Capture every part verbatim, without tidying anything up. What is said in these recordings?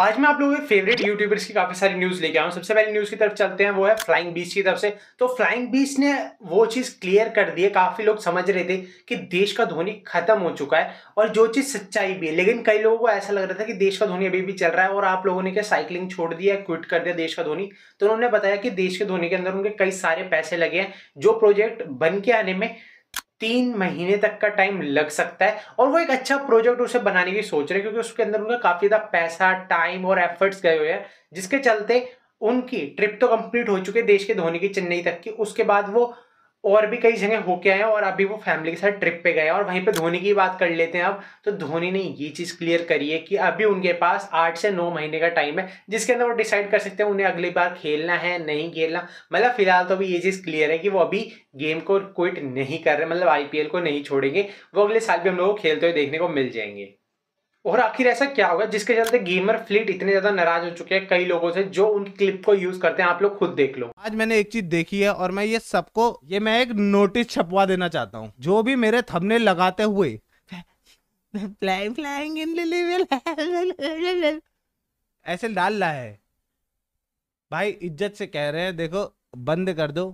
आज मैं आप लोगों के फेवरेट यूट्यूबर्स की काफी सारी न्यूज लेके आया हूँ। सबसे पहले न्यूज की तरफ चलते हैं, वो है फ्लाइंग बीस्ट की तरफ से। तो फ्लाइंग बीस्ट ने वो चीज क्लियर कर दी है, काफी लोग समझ रहे थे कि देश का धोनी खत्म हो चुका है और जो चीज सच्चाई भी है, लेकिन कई लोगों को ऐसा लग रहा था कि देश का धोनी अभी भी चल रहा है और आप लोगों ने क्या साइकिलिंग छोड़ दिया, क्विट कर दिया देश का धोनी। तो उन्होंने बताया कि देश के धोनी के अंदर उनके कई सारे पैसे लगे हैं, जो प्रोजेक्ट बन के आने में तीन महीने तक का टाइम लग सकता है और वो एक अच्छा प्रोजेक्ट उसे बनाने की सोच रहे हैं क्योंकि उसके अंदर उनका काफी ज्यादा पैसा, टाइम और एफर्ट्स गए हुए हैं, जिसके चलते उनकी ट्रिप तो कंप्लीट हो चुकी है देश के धोनी की चेन्नई तक की। उसके बाद वो और भी कई जगह होके आए और अभी वो फैमिली के साथ ट्रिप पे गए। और वहीं पे धोनी की बात कर लेते हैं अब, तो धोनी ने ये चीज़ क्लियर करी है कि अभी उनके पास आठ से नौ महीने का टाइम है जिसके अंदर वो डिसाइड कर सकते हैं उन्हें अगली बार खेलना है नहीं खेलना। मतलब फिलहाल तो अभी ये चीज़ क्लियर है कि वो अभी गेम को क्विट नहीं कर रहे, मतलब आई पी एल को नहीं छोड़ेंगे, वो अगले साल भी हम लोग को खेलते हुए देखने को मिल जाएंगे। और आखिर ऐसा क्या होगा जिसके चलते गेमर फ्लीट इतने ज्यादा नाराज हो चुके हैं कई लोगों से जो उनकी क्लिप को यूज करते हैं। आप लोग खुद देख लो। आज मैंने एक चीज देखी है और मैं ये सबको ये मैं एक नोटिस छपवा देना चाहता हूँ, जो भी मेरे थंबनेल लगाते हुए फ्लाइंग फ्लाइंग इन लिटिल ऐसे डाल रहा है, भाई इज्जत से कह रहे हैं देखो बंद कर दो,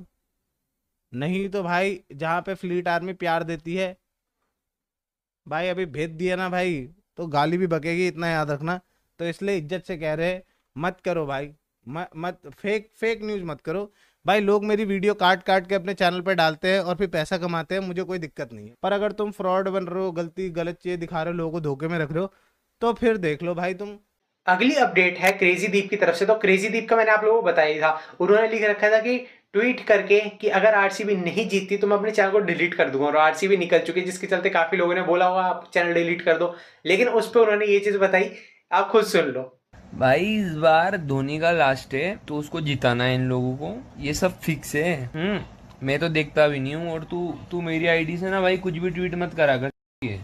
नहीं तो भाई जहाँ पे फ्लीट आर्मी प्यार देती है भाई अभी भेज दिया ना भाई तो गाली भी बकेगी, इतना याद रखना। तो इसलिए इज्जत से कह रहे हैं मत करो भाई, म, मत फेक फेक न्यूज़ मत करो भाई। लोग मेरी वीडियो काट काट के अपने चैनल पे डालते हैं और फिर पैसा कमाते हैं, मुझे कोई दिक्कत नहीं है। पर अगर तुम फ्रॉड बन रहे हो, गलती गलत चीज़ दिखा रहे हो, लोगों को धोखे में रख रहे हो, तो फिर देख लो भाई तुम। अगली अपडेट है क्रेजी दीप की तरफ से। तो क्रेजी दीप का मैंने आप लोगों को बताया था, उन्होंने लिख रखा था कि ट्वीट करके कि अगर आरसीबी नहीं जीतती तो मैं अपने चैनल को डिलीट कर दूंगा और आरसीबी निकल चुकी है, जिसके चलते काफी लोगों ने बोला हुआ आप चैनल डिलीट कर दो, लेकिन उस पर उन्होंने ये चीज बताई, आप खुद सुन लो। भाई इस बार धोनी का लास्ट है तो उसको जिताना है इन लोगों को, ये सब फिक्स है। हम्म मैं तो देखता भी नहीं हूँ और तू तू मेरी आईडी से ना भाई कुछ भी ट्वीट मत करा कर, ठीक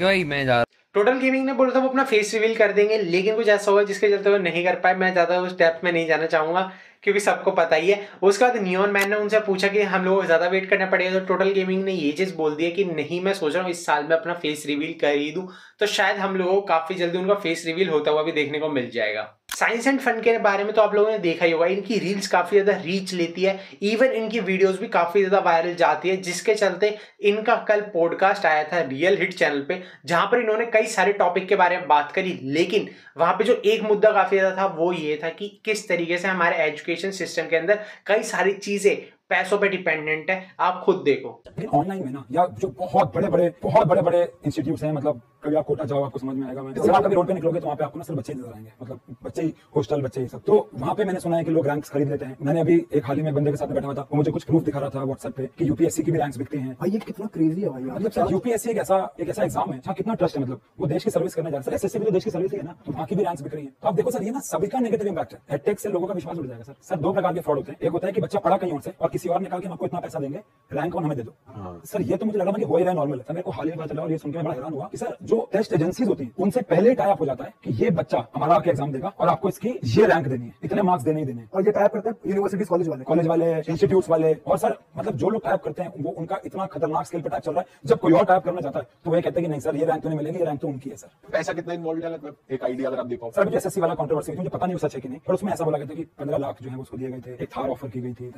है भाई। मैं जा रहा हूँ। टोटल गेमिंग ने बोला था वो अपना फेस रिवील कर देंगे, लेकिन कुछ ऐसा हुआ जिसके चलते वो नहीं कर पाए। मैं ज़्यादा उस डेप्थ में नहीं जाना चाहूँगा क्योंकि सबको पता ही है। उसके बाद नियॉन मैन ने उनसे पूछा कि हम लोगों को ज़्यादा वेट करना पड़ेगा, तो टोटल गेमिंग ने ये चीज़ बोल दी है कि नहीं मैं सोच रहा हूँ इस साल में अपना फेस रिवील कर ही दूँ, तो शायद हम लोगों को काफ़ी जल्दी उनका फेस रिवील होता हुआ भी देखने को मिल जाएगा। साइंस एंड फन के बारे में तो आप लोगों ने देखा ही होगा, इनकी रील्स काफ़ी ज़्यादा रीच लेती है, इवन इनकी वीडियोस भी काफ़ी ज़्यादा वायरल जाती है, जिसके चलते इनका कल पॉडकास्ट आया था रियल हिट चैनल पे, जहां पर इन्होंने कई सारे टॉपिक के बारे में बात करी। लेकिन वहां पे जो एक मुद्दा काफ़ी ज़्यादा था वो ये था कि किस तरीके से हमारे एजुकेशन सिस्टम के अंदर कई सारी चीज़ें पैसों पे डिपेंडेंट है। आप खुद देखो ऑनलाइन में ना, या जो बहुत बड़े बड़े बहुत बड़े बड़े इंस्टीट्यूट हैं, मतलब कभी आप कोटा जाओ आपको समझ में आएगा। मैं जब आप कभी रोड पे निकलोगे तो वहाँ पे आपको ना सिर्फ बच्चे नजर आएंगे, मतलब बच्चे ही, हॉस्टल बच्चे ही सब। तो वहाँ पे मैंने सुना है कि लोग रैंक्स खरीद लेते हैं। मैंने अभी एक हाल ही में बंदे के साथ बैठा हुआ था, वो मुझे कुछ प्रूफ दिखा रहा था व्हाट्सएप पे कि यूपीएससी की भी रैंक्स बिकते हैं। भाई ये कितना क्रेजी है भाई, मतलब यूपीएससी एक ऐसा एक ऐसा एग्जाम है जहाँ कितना ट्रस्ट है, मतलब वो देश की सर्विस करने जा रहा है। एसएससी भी तो देश की सर्विस है ना, तो वहाँ की भी रैंक्स बिक रही है। आप देखो सर ये ना सभी का नेगेटिव इम्पैक्ट है, हेडटेक से लोगों का विश्वास उड़ जाएगा। सर सर दो प्रकार के फ्रॉड होते हैं, एक होता है कि बच्चा पढ़ा कहीं और से और किसी और निकाल के आपको इतना पैसा देंगे रैंक और हमें दे दो। सर ये तो मुझे लगा कि हो ही रहा है नॉर्मल है, मेरे को हाल ही में पता चला और ये सुनकर बड़ा हैरान हुआ कि सर जो टेस्ट एजेंसीज होती है उनसे पहले टाई अप हो जाता है कि ये बच्चा हमारा आके एग्जाम देगा और आपको इसकी ये रैंक देनी है, इतने मार्क्स देने ही देने हैं। और ये टाई अप करते हैं यूनिवर्सिटीज, कॉलेज वाले कॉलेज वाले इंस्टीट्यूट्स वाले। और सर मतलब जो लोग टाई अप करते हैं वो उनका इतना खतरनाक स्केल पर टाई अप चल रहा है, जब कोई और टाई अप करना चाहता है तो वो कहते हैं कि नहीं सर ये रैंक तो नहीं मिलेगी, ये रैंक तो उनकी है। सर पैसा कितना इन्वॉल्व है, मतलब एक आइडिया अगर आप दे पाओ। सर जो एसएससी वाला कंट्रोवर्सी मुझे पता नहीं सच है कि नहीं, पर उसमें ऐसा बोला गया था कि पंद्रह लाख जो है उसको दिए गए थे, एक थार ऑफर की गई थी।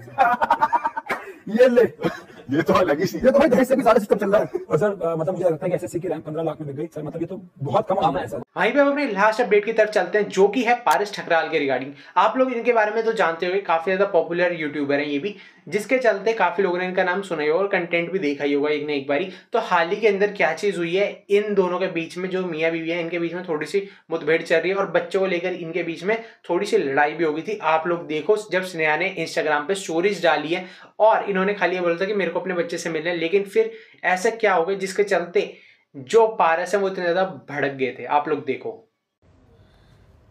ये ले ये तो अलग ही चीज है, तो भाई से भी सारा सिस्टम चल रहा है। और सर मतलब मुझे लगता है कि एसएससी की रैंक पंद्रह लाख में गई सर, मतलब ये तो बहुत कम आंकड़ा है सर। वहीं पे हम अपने लास्ट अपडेट की तरफ चलते हैं, जो कि है पारस ठकराल के रिगार्डिंग। आप लोग इनके बारे में तो जानते होंगे, काफी ज्यादा पॉपुलर यूट्यूबर हैं ये भी, जिसके चलते काफी लोगों ने इनका नाम सुना ही होगा और कंटेंट भी देखा ही होगा एक ने एक बारी। तो हाल ही के अंदर क्या चीज हुई है इन दोनों के बीच में, जो मियाँ बीवी है इनके बीच में थोड़ी सी मुठभेड़ चल रही है और बच्चों को लेकर इनके बीच में थोड़ी सी लड़ाई भी हो गई थी। आप लोग देखो जब स्नेहा ने इंस्टाग्राम पे स्टोरीज डाली है और इन्होंने खाली ये बोला था कि मेरे को अपने बच्चे से मिलना है, लेकिन फिर ऐसा क्या हो गया जिसके चलते जो पारस है वो इतने ज्यादा भड़क गए थे। आप लोग देखो।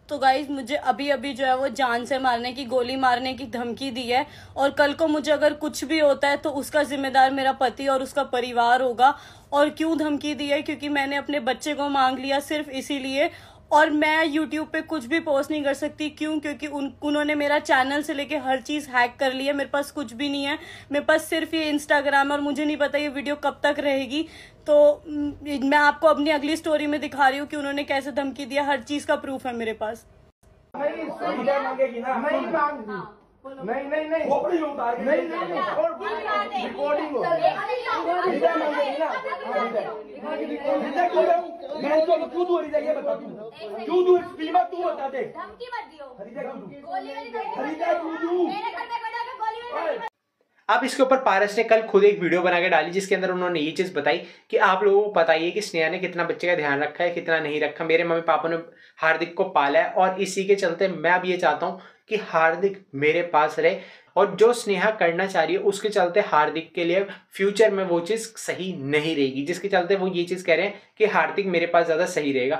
तो गाइज मुझे अभी अभी जो है वो जान से मारने की, गोली मारने की धमकी दी है और कल को मुझे अगर कुछ भी होता है तो उसका जिम्मेदार मेरा पति और उसका परिवार होगा। और क्यों धमकी दी है, क्योंकि मैंने अपने बच्चे को मांग लिया सिर्फ इसीलिए, और मैं YouTube पे कुछ भी पोस्ट नहीं कर सकती। क्यों? क्योंकि उन उन्होंने मेरा चैनल से लेके हर चीज़ हैक कर ली है। मेरे पास कुछ भी नहीं है, मेरे पास सिर्फ ये इंस्टाग्राम, और मुझे नहीं पता ये वीडियो कब तक रहेगी। तो मैं आपको अपनी अगली स्टोरी में दिखा रही हूँ कि उन्होंने कैसे धमकी दिया। हर चीज़ का प्रूफ है मेरे पास। नहीं नहीं नहीं खोपड़ी उतार नहीं नहीं और रिकॉर्डिंग हो रिदा मांगेगी ना रिदा क्यों मैं तो क्यों दूर रिदा ये बता तू क्यों दूर बीमा तू बता दे धमकी मत दियो रिदा क्यों गोली वाली रिदा क्यों दू मेरे घर पे बजा के गोली वाली। अब इसके ऊपर पारस ने कल खुद एक वीडियो बना के डाली जिसके अंदर उन्होंने ये चीज़ बताई कि आप लोगों को पता ही है कि स्नेहा ने कितना बच्चे का ध्यान रखा है, कितना नहीं रखा। मेरे मम्मी पापा ने हार्दिक को पाला है और इसी के चलते मैं अब ये चाहता हूँ कि हार्दिक मेरे पास रहे, और जो स्नेहा करना चाह रही है उसके चलते हार्दिक के लिए फ्यूचर में वो चीज़ सही नहीं रहेगी, जिसके चलते वो ये चीज़ कह रहे हैं कि हार्दिक मेरे पास ज़्यादा सही रहेगा।